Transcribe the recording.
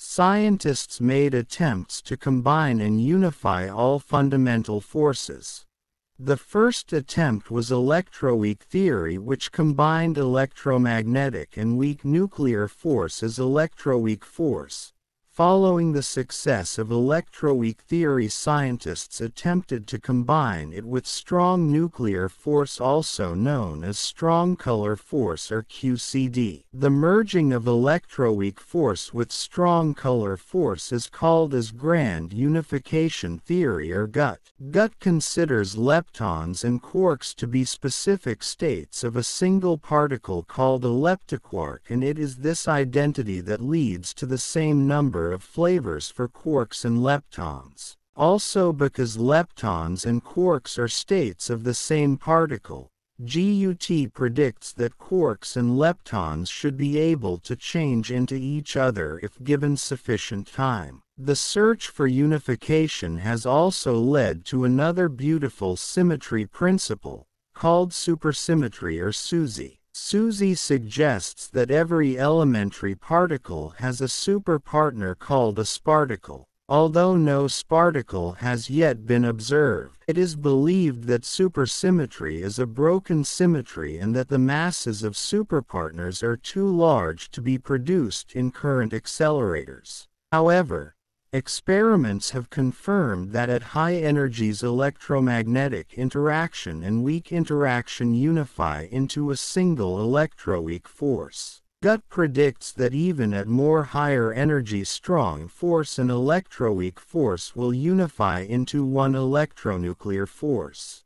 scientists made attempts to combine and unify all fundamental forces. The first attempt was electroweak theory, which combined electromagnetic and weak nuclear force as electroweak force. Following the success of electroweak theory, scientists attempted to combine it with strong nuclear force, also known as strong color force or QCD. The merging of electroweak force with strong color force is called as grand unification theory or GUT. GUT considers leptons and quarks to be specific states of a single particle called a leptoquark, and it is this identity that leads to the same number of flavors for quarks and leptons. Also, because leptons and quarks are states of the same particle, GUT predicts that quarks and leptons should be able to change into each other if given sufficient time. The search for unification has also led to another beautiful symmetry principle, called supersymmetry or SUSY. SUSY suggests that every elementary particle has a superpartner called a sparticle. Although no sparticle has yet been observed, it is believed that supersymmetry is a broken symmetry and that the masses of superpartners are too large to be produced in current accelerators. However, experiments have confirmed that at high energies, electromagnetic interaction and weak interaction unify into a single electroweak force. GUT predicts that even at more higher energy, strong force and electroweak force will unify into one electronuclear force.